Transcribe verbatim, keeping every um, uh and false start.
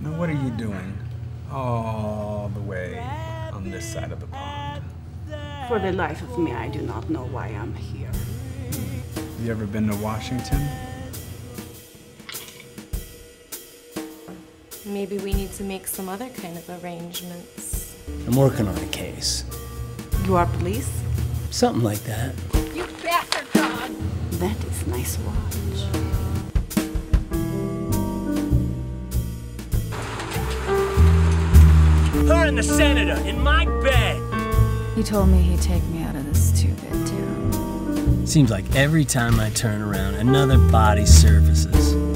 Now what are you doing all the way on this side of the pond? For the life of me, I do not know why I'm here. You ever been to Washington? Maybe we need to make some other kind of arrangements. I'm working on a case. You are police? Something like that. You bastard, God! That is nice watch. Her and the senator in my bed. He told me he'd take me out of this stupid town. Seems like every time I turn around, another body surfaces.